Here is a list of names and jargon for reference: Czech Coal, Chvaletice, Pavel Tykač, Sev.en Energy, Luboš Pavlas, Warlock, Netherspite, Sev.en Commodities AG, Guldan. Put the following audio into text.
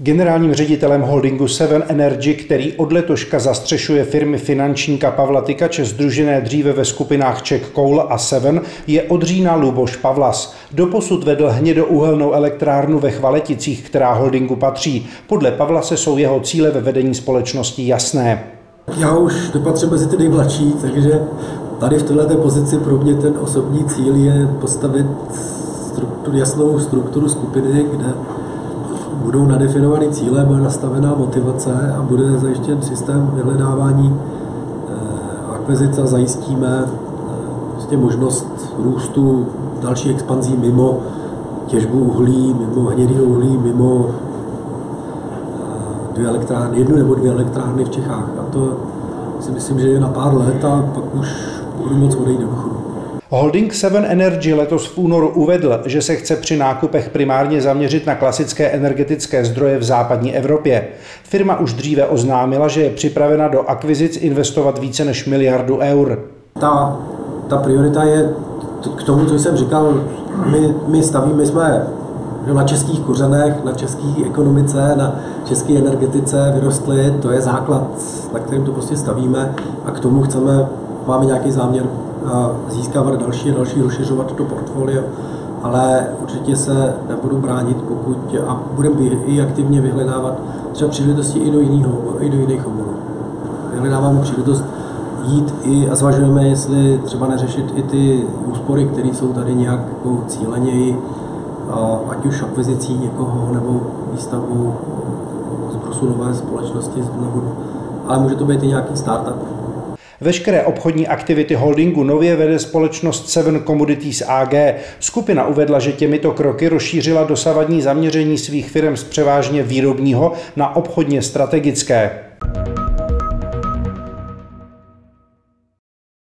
Generálním ředitelem holdingu Sev.en Energy, který od letoška zastřešuje firmy finančníka Pavla Tykače sdružené dříve ve skupinách Czech Coal a Sev.en, je od října Luboš Pavlas. Doposud vedl hnědouhelnou elektrárnu ve Chvaleticích, která holdingu patří. Podle Pavlase jsou jeho cíle ve vedení společnosti jasné. Já už dopatřím mezi ty nejmladší, takže tady v této pozici pro mě ten osobní cíl je postavit jasnou strukturu skupiny, kde budou nadefinovány cíle, bude nastavená motivace a bude zajištěn systém vyhledávání akvizice. Zajistíme možnost růstu, další expanzí mimo těžbu uhlí, mimo hnědý uhlí, mimo jednu nebo dvě elektrárny v Čechách. A to si myslím, že je na pár let a pak už budu moc odejít do důchodu. Holding Sev.en Energy letos v únoru uvedl, že se chce při nákupech primárně zaměřit na klasické energetické zdroje v západní Evropě. Firma už dříve oznámila, že je připravena do akvizic investovat více než 1 miliardu eur. Ta priorita je k tomu, co jsem říkal, my jsme na českých kořenech, na české ekonomice, na české energetice vyrostli, to je základ, na kterým to prostě stavíme a k tomu máme nějaký záměr získávat další, rozšiřovat to portfolio, ale určitě se nebudu bránit, pokud a budeme i aktivně vyhledávat třeba příležitosti i do jiných oborů. Vyhledáváme příležitost jít a zvažujeme, jestli třeba neřešit i ty úspory, které jsou tady nějak cíleněji, ať už akvizicí někoho nebo výstavbou zbrosu nové společnosti, ale může to být i nějaký startup. Veškeré obchodní aktivity holdingu nově vede společnost Sev.en Commodities AG. Skupina uvedla, že těmito kroky rozšířila dosavadní zaměření svých firm z převážně výrobního na obchodně strategické.